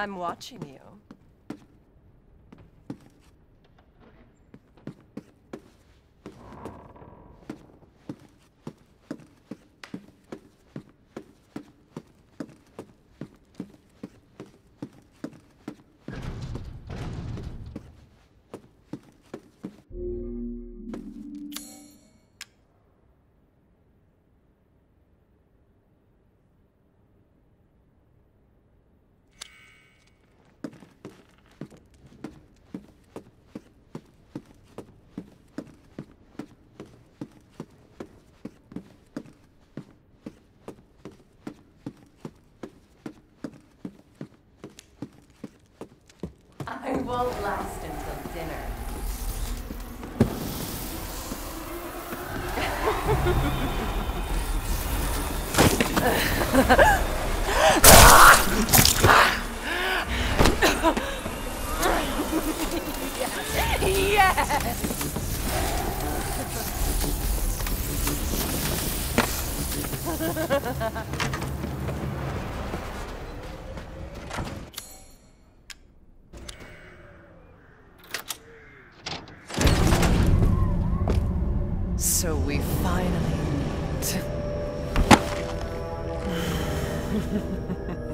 I'm watching you. I won't last until dinner. Yes! So we finally meet.